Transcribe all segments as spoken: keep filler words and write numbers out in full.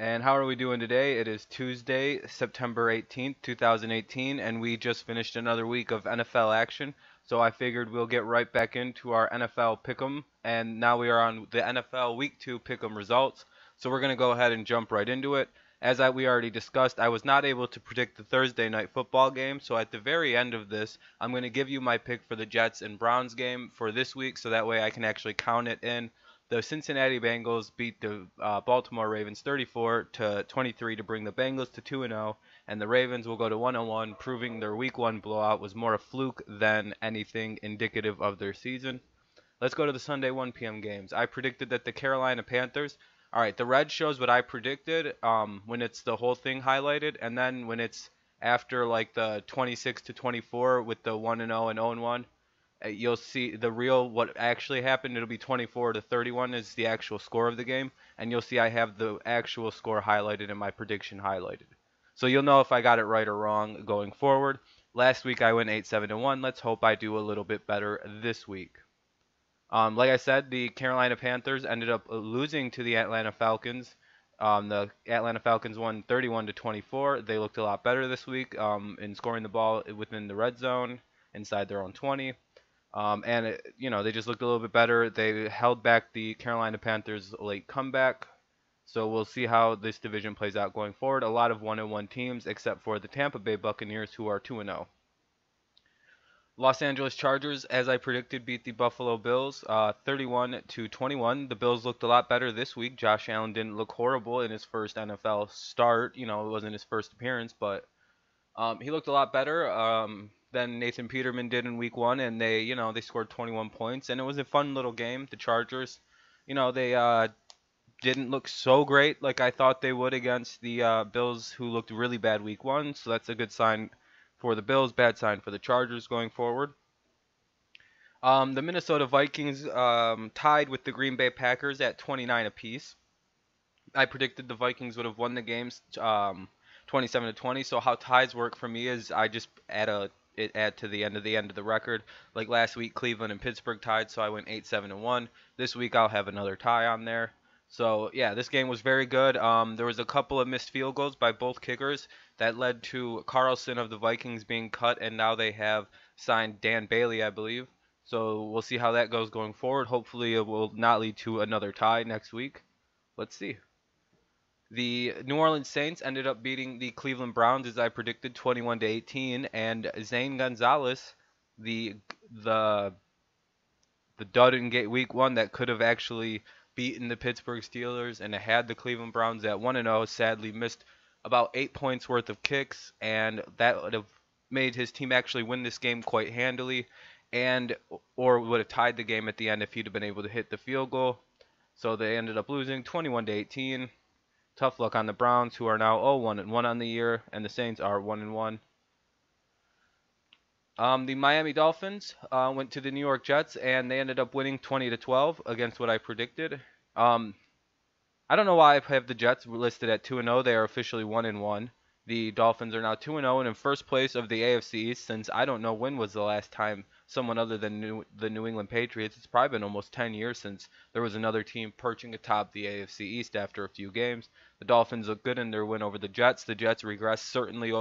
And how are we doing today? It is Tuesday, September eighteenth, two thousand eighteen, and we just finished another week of N F L action. So I figured we'll get right back into our N F L pick'em, and now we are on the N F L Week two pick'em results. So we're going to go ahead and jump right into it. As I, we already discussed, I was not able to predict the Thursday night football game, so at the very end of this, I'm going to give you my pick for the Jets and Browns game for this week, so that way I can actually count it in. The Cincinnati Bengals beat the uh, Baltimore Ravens thirty-four to twenty-three to bring the Bengals to two and oh, and the Ravens will go to one and one, proving their week one blowout was more a fluke than anything indicative of their season. Let's go to the Sunday one p m games. I predicted that the Carolina Panthers, all right, the red shows what I predicted um, when it's the whole thing highlighted, and then when it's after like the twenty-six to twenty-four with the one and oh and oh and one. You'll see the real what actually happened. It'll be twenty-four to thirty-one is the actual score of the game, and you'll see I have the actual score highlighted and my prediction highlighted, so you'll know if I got it right or wrong going forward. Last week I went eight seven one. Let's hope I do a little bit better this week. Um, like I said, the Carolina Panthers ended up losing to the Atlanta Falcons. Um, the Atlanta Falcons won thirty-one to twenty-four. They looked a lot better this week um, in scoring the ball within the red zone inside their own twenty. Um, and, it, you know, they just looked a little bit better. They held back the Carolina Panthers' late comeback. So we'll see how this division plays out going forward. A lot of one and one teams except for the Tampa Bay Buccaneers, who are two and oh. Los Angeles Chargers, as I predicted, beat the Buffalo Bills uh, thirty-one to twenty-one. The Bills looked a lot better this week. Josh Allen didn't look horrible in his first N F L start. You know, it wasn't his first appearance, but um, he looked a lot better. Um... than Nathan Peterman did in week one, and they, you know, they scored twenty-one points, and it was a fun little game. The Chargers, you know, they uh, didn't look so great like I thought they would against the uh, Bills, who looked really bad week one, so that's a good sign for the Bills, bad sign for the Chargers going forward. Um, the Minnesota Vikings um, tied with the Green Bay Packers at twenty-nine apiece. I predicted the Vikings would have won the games um, twenty-seven to twenty, so how ties work for me is I just add a It add to the end of the end of the record. Like last week, Cleveland and Pittsburgh tied, so I went eight seven one. This week, I'll have another tie on there. So yeah, this game was very good. Um, there was a couple of missed field goals by both kickers that led to Carlson of the Vikings being cut, and now they have signed Dan Bailey, I believe. So we'll see how that goes going forward. Hopefully, it will not lead to another tie next week. Let's see. The New Orleans Saints ended up beating the Cleveland Browns, as I predicted, twenty-one to eighteen, and Zane Gonzalez, the the the dud in gate week one that could have actually beaten the Pittsburgh Steelers and had the Cleveland Browns at one and oh, sadly missed about eight points worth of kicks, and that would have made his team actually win this game quite handily, and or would have tied the game at the end if he'd have been able to hit the field goal. So they ended up losing twenty-one to eighteen. Tough luck on the Browns, who are now oh one and one on the year, and the Saints are one and one. Um, the Miami Dolphins uh, went to the New York Jets, and they ended up winning twenty to twelve against what I predicted. Um, I don't know why I have the Jets listed at two and oh. They are officially one and one. The Dolphins are now two and oh and in first place of the A F C East, since I don't know when was the last time someone other than New, the New England Patriots. It's probably been almost ten years since there was another team perching atop the A F C East after a few games. The Dolphins look good in their win over the Jets. The Jets regressed certainly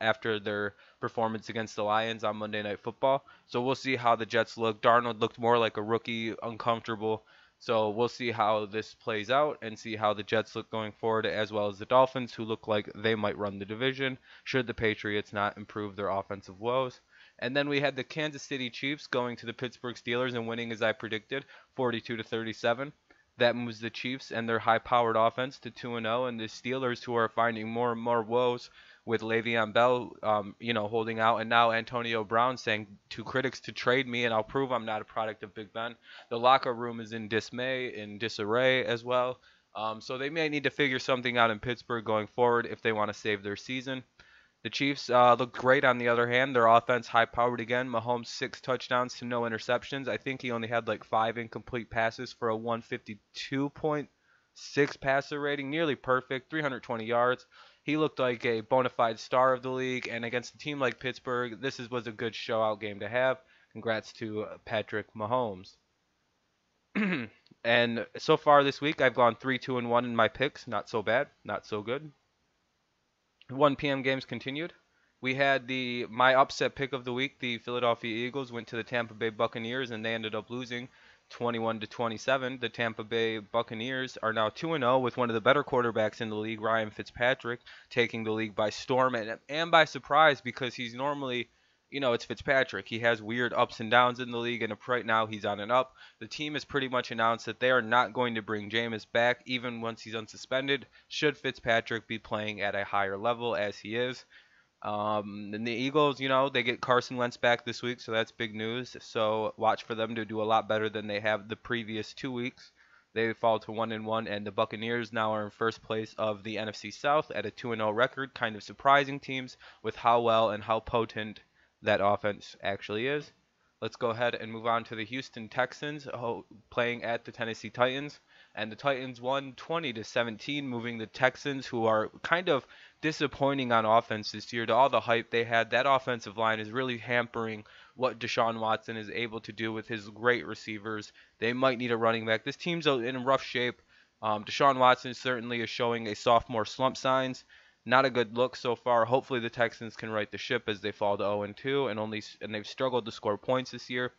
after their performance against the Lions on Monday Night Football. So we'll see how the Jets look. Darnold looked more like a rookie, uncomfortable. So we'll see how this plays out and see how the Jets look going forward, as well as the Dolphins, who look like they might run the division should the Patriots not improve their offensive woes. And then we had the Kansas City Chiefs going to the Pittsburgh Steelers and winning, as I predicted, forty-two to thirty-seven. That moves the Chiefs and their high-powered offense to two and oh, and the Steelers, who are finding more and more woes with Le'Veon Bell, um, you know, holding out, and now Antonio Brown saying to critics to trade me, and I'll prove I'm not a product of Big Ben. The locker room is in dismay, in disarray as well. Um, so they may need to figure something out in Pittsburgh going forward if they want to save their season. The Chiefs uh, look great on the other hand. Their offense high-powered again. Mahomes, six touchdowns to no interceptions. I think he only had like five incomplete passes for a one fifty-two point six passer rating. Nearly perfect, three hundred twenty yards. He looked like a bona fide star of the league. And against a team like Pittsburgh, this is, was a good showout game to have. Congrats to Patrick Mahomes. And so far this week, I've gone three two and one in my picks. Not so bad. Not so good. one p m games continued. We had the my upset pick of the week. The Philadelphia Eagles went to the Tampa Bay Buccaneers, and they ended up losing twenty-one to twenty-seven. The Tampa Bay Buccaneers are now two and oh with one of the better quarterbacks in the league, Ryan Fitzpatrick, taking the league by storm and, and by surprise, because he's normally, you know, it's Fitzpatrick. He has weird ups and downs in the league, and right now he's on an up. The team has pretty much announced that they are not going to bring Jameis back, even once he's unsuspended, should Fitzpatrick be playing at a higher level as he is. Um, and the Eagles, you know, they get Carson Wentz back this week, so that's big news. So watch for them to do a lot better than they have the previous two weeks. They fall to one and one, and the Buccaneers now are in first place of the N F C South at a two and oh record, kind of surprising teams with how well and how potent that offense actually is. Let's go ahead and move on to the Houston Texans playing at the Tennessee Titans, and the Titans won twenty to seventeen, moving the Texans, who are kind of disappointing on offense this year, to all the hype they had. That offensive line is really hampering what Deshaun Watson is able to do with his great receivers. They might need a running back. This team's in rough shape. Um, Deshaun Watson certainly is showing a sophomore slump signs. Not a good look so far. Hopefully the Texans can right the ship, as they fall to oh and two, and only and they've struggled to score points this year.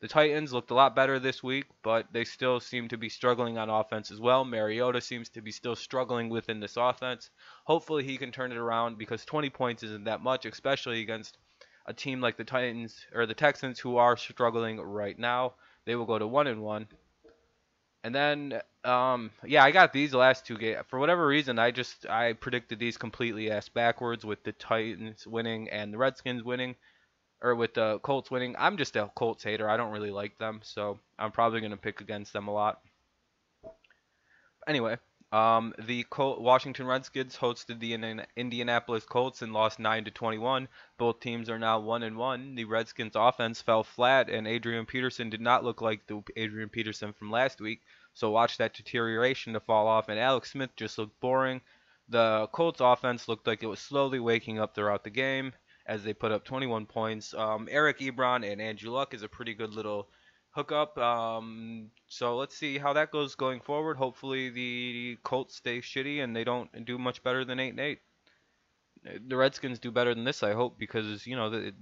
The Titans looked a lot better this week, but they still seem to be struggling on offense as well. Mariota seems to be still struggling within this offense. Hopefully he can turn it around, because twenty points isn't that much, especially against a team like the Titans or the Texans, who are struggling right now. They will go to one and one. And then, um, yeah, I got these last two games. For whatever reason, I just I predicted these completely ass backwards, with the Titans winning and the Redskins winning, or with the Colts winning. I'm just a Colts hater. I don't really like them, so I'm probably going to pick against them a lot. Anyway, um, the Col- Washington Redskins hosted the In- Indianapolis Colts and lost nine to twenty-one. Both teams are now one and one. The Redskins' offense fell flat, and Adrian Peterson did not look like the Adrian Peterson from last week. So watch that deterioration to fall off, and Alex Smith just looked boring. The Colts offense looked like it was slowly waking up throughout the game, as they put up twenty-one points. Um, Eric Ebron and Andrew Luck is a pretty good little hookup. Um, so let's see how that goes going forward. Hopefully the Colts stay shitty and they don't do much better than eight and eight. The Redskins do better than this, I hope, because, you know, the,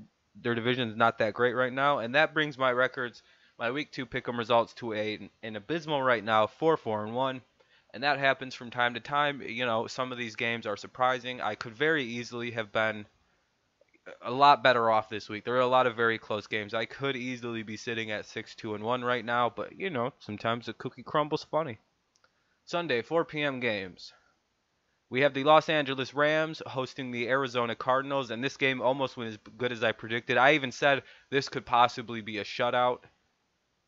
their division is not that great right now. And that brings my records, my week two pick'em results, to a, an abysmal right now, four four and one, and that happens from time to time. You know, some of these games are surprising. I could very easily have been a lot better off this week. There are a lot of very close games. I could easily be sitting at six two and one right now, but, you know, sometimes the cookie crumbles funny. Sunday, four p m games. We have the Los Angeles Rams hosting the Arizona Cardinals, and this game almost went as good as I predicted. I even said this could possibly be a shutout.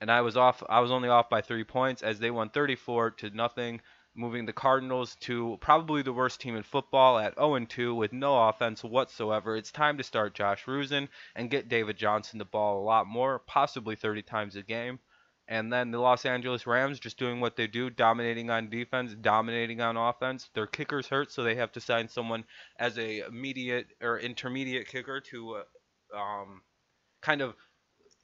And I was off. I was only off by three points, as they won thirty-four to nothing, moving the Cardinals to probably the worst team in football at oh and two with no offense whatsoever. It's time to start Josh Rosen and get David Johnson the ball a lot more, possibly thirty times a game. And then the Los Angeles Rams just doing what they do, dominating on defense, dominating on offense. Their kicker's hurt, so they have to sign someone as a immediate or intermediate kicker to uh, um, kind of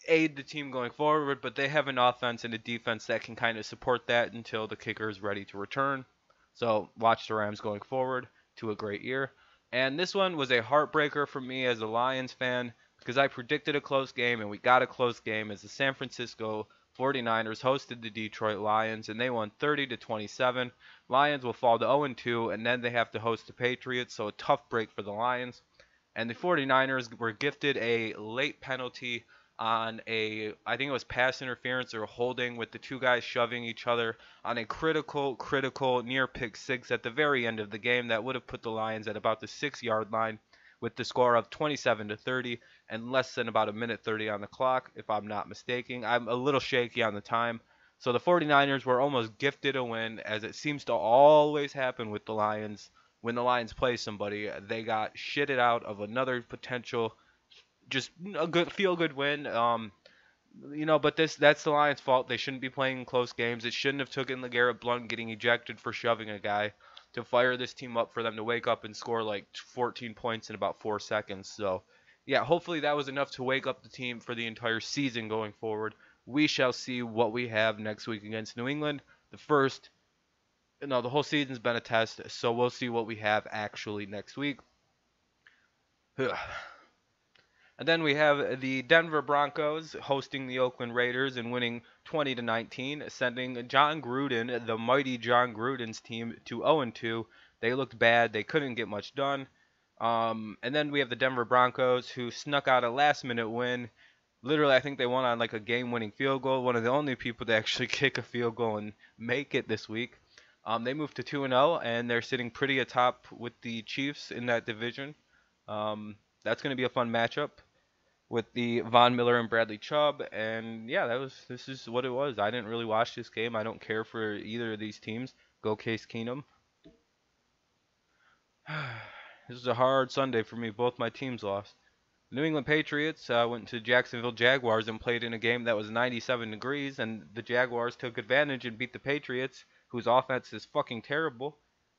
aid the team going forward, but they have an offense and a defense that can kind of support that until the kicker is ready to return. So watch the Rams going forward to a great year. And this one was a heartbreaker for me as a Lions fan, because I predicted a close game, and we got a close game, as the San Francisco forty-niners hosted the Detroit Lions, and they won thirty to twenty-seven. Lions will fall to oh and two, and then they have to host the Patriots, so a tough break for the Lions. And the forty-niners were gifted a late penalty on a, I think it was pass interference or holding, with the two guys shoving each other on a critical, critical near pick six at the very end of the game that would have put the Lions at about the six-yard line with the score of twenty-seven to thirty and less than about a minute thirty on the clock, if I'm not mistaken. I'm a little shaky on the time. So the forty-niners were almost gifted a win, as it seems to always happen with the Lions. When the Lions play somebody, they got shitted out of another potential, just a good feel-good win, um, you know. But this that's the Lions' fault. They shouldn't be playing close games. It shouldn't have taken LeGarrette Blount getting ejected for shoving a guy to fire this team up, for them to wake up and score like fourteen points in about four seconds. So, yeah, hopefully that was enough to wake up the team for the entire season going forward. we shall see what we have next week against New England. The first, you know, the whole season's been a test, so we'll see what we have actually next week. And then we have the Denver Broncos hosting the Oakland Raiders and winning twenty to nineteen, sending John Gruden, the mighty John Gruden's team, to oh and two. They looked bad. They couldn't get much done. Um, and then we have the Denver Broncos, who snuck out a last-minute win. Literally, I think they won on like a game-winning field goal. One of the only people to actually kick a field goal and make it this week. Um, they moved to two and oh, and they're sitting pretty atop with the Chiefs in that division. Um, that's going to be a fun matchup with the Von Miller and Bradley Chubb. And yeah, that was this is what it was. I didn't really watch this game. I don't care for either of these teams. Go Case Keenum. This is a hard Sunday for me. Both my teams lost. New England Patriots uh, went to Jacksonville Jaguars and played in a game that was ninety-seven degrees, and the Jaguars took advantage and beat the Patriots, whose offense is fucking terrible,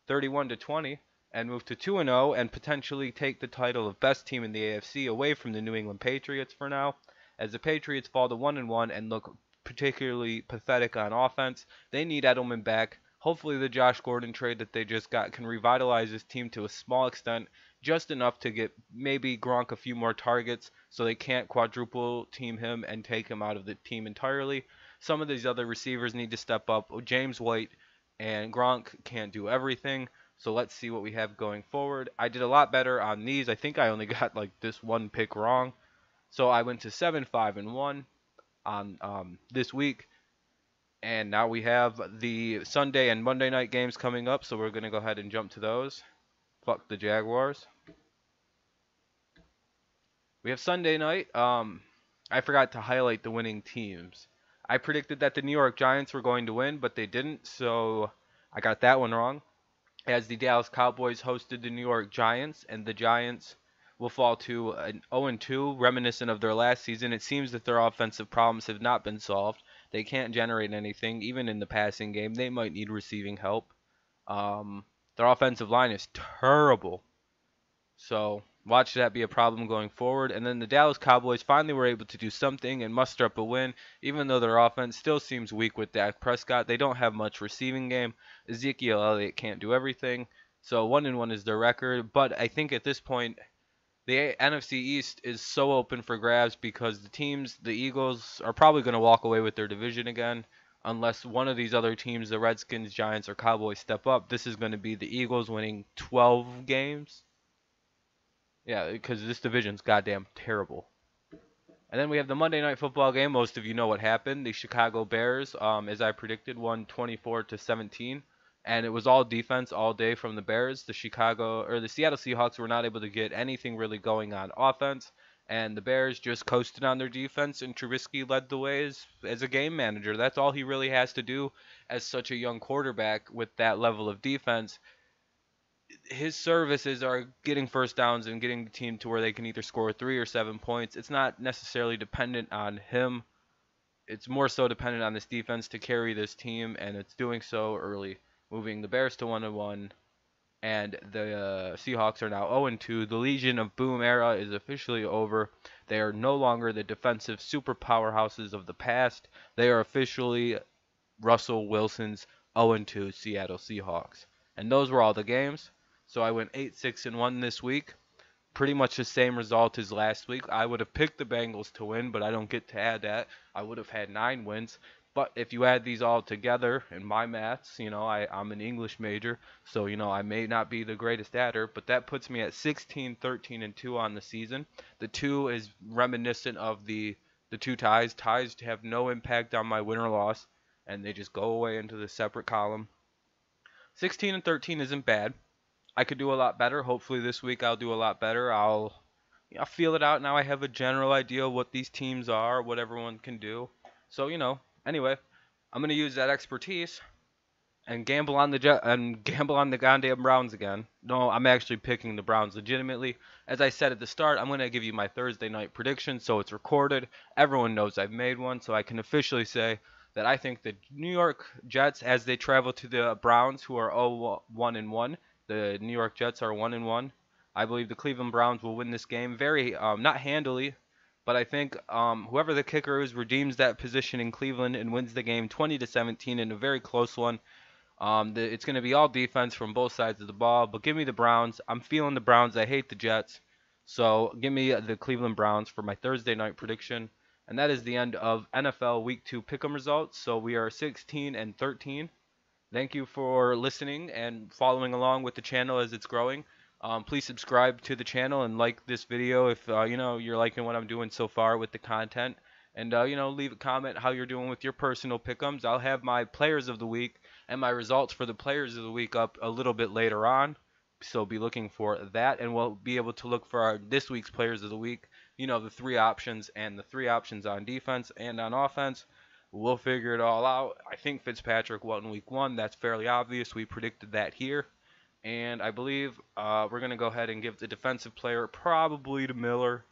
thirty-one to twenty, and move to two and oh and potentially take the title of best team in the A F C away from the New England Patriots for now, as the Patriots fall to one and one and look particularly pathetic on offense. They need Edelman back. Hopefully the Josh Gordon trade that they just got can revitalize this team to a small extent, just enough to get maybe Gronk a few more targets so they can't quadruple team him and take him out of the team entirely. Some of these other receivers need to step up. James White and Gronk can't do everything, so let's see what we have going forward. I did a lot better on these. I think I only got like this one pick wrong. So I went to seven, five, and one on um, this week. And now we have the Sunday and Monday night games coming up, so we're going to go ahead and jump to those. Fuck the Jaguars. We have Sunday night. Um, I forgot to highlight the winning teams. I predicted that the New York Giants were going to win, but they didn't, so I got that one wrong. As the Dallas Cowboys hosted the New York Giants, and the Giants will fall to an oh and two, reminiscent of their last season. It seems that their offensive problems have not been solved. They can't generate anything, even in the passing game. They might need receiving help. Um, their offensive line is terrible. So watch that be a problem going forward. And then the Dallas Cowboys finally were able to do something and muster up a win, even though their offense still seems weak with Dak Prescott. They don't have much receiving game. Ezekiel Elliott can't do everything. So one and one is their record. But I think at this point, the N F C East is so open for grabs because the teams, the Eagles, are probably going to walk away with their division again. Unless one of these other teams, the Redskins, Giants, or Cowboys, step up, this is going to be the Eagles winning twelve games. Yeah, because this division's goddamn terrible. And then we have the Monday Night Football game. Most of you know what happened. The Chicago Bears, um, as I predicted, won twenty-four to seventeen. And it was all defense all day from the Bears. The Chicago or the Seattle Seahawks were not able to get anything really going on offense. And the Bears just coasted on their defense. And Trubisky led the way as, as a game manager. That's all he really has to do as such a young quarterback with that level of defense. His services are getting first downs and getting the team to where they can either score three or seven points. It's not necessarily dependent on him. It's more so dependent on this defense to carry this team. And it's doing so early, moving the Bears to one and one, and the uh, Seahawks are now oh and two. The Legion of Boom era is officially over. They are no longer the defensive super powerhouses of the past. They are officially Russell Wilson's oh and two Seattle Seahawks. And those were all the games. So I went eight, six, and one this week. Pretty much the same result as last week. I would have picked the Bengals to win, but I don't get to add that. I would have had nine wins. But if you add these all together, in my maths, you know, I, I'm an English major, so, you know, I may not be the greatest adder, but that puts me at sixteen, thirteen, and two on the season. The two is reminiscent of the, the two ties. Ties have no impact on my win or loss, and they just go away into the separate column. sixteen and thirteen isn't bad. I could do a lot better. Hopefully this week I'll do a lot better. I'll, I'll feel it out now. I have a general idea of what these teams are, what everyone can do. So, you know. Anyway, I'm gonna use that expertise and gamble on the and gamble on the goddamn Browns again. No, I'm actually picking the Browns legitimately. As I said at the start, I'm gonna give you my Thursday night prediction, so it's recorded. Everyone knows I've made one, so I can officially say that I think the New York Jets, as they travel to the Browns, who are oh and one and one, the New York Jets are one and one. I believe the Cleveland Browns will win this game very um, not handily. But I think um, whoever the kicker is redeems that position in Cleveland and wins the game twenty to seventeen in a very close one. Um, the, it's going to be all defense from both sides of the ball. But give me the Browns. I'm feeling the Browns. I hate the Jets. So give me the Cleveland Browns for my Thursday night prediction. And that is the end of N F L Week two Pick'em results. So we are sixteen and thirteen. Thank you for listening and following along with the channel as it's growing. Um, please subscribe to the channel and like this video if uh, you know, you're liking what I'm doing so far with the content. And uh, you know, leave a comment how you're doing with your personal pick'ems. I'll have my players of the week and my results for the players of the week up a little bit later on. So be looking for that, and we'll be able to look for our, this week's players of the week. You know, the three options, and the three options on defense and on offense. We'll figure it all out. I think Fitzpatrick won week one. That's fairly obvious. We predicted that here. And I believe uh, we're going to go ahead and give the defensive player probably to Miller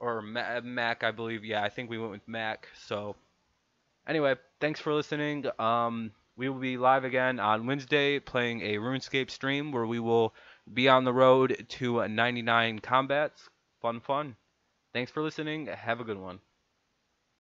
or Mac, I believe. Yeah, I think we went with Mac. So anyway, thanks for listening. Um, we will be live again on Wednesday playing a RuneScape stream where we will be on the road to ninety-nine combats. Fun, fun. Thanks for listening. Have a good one.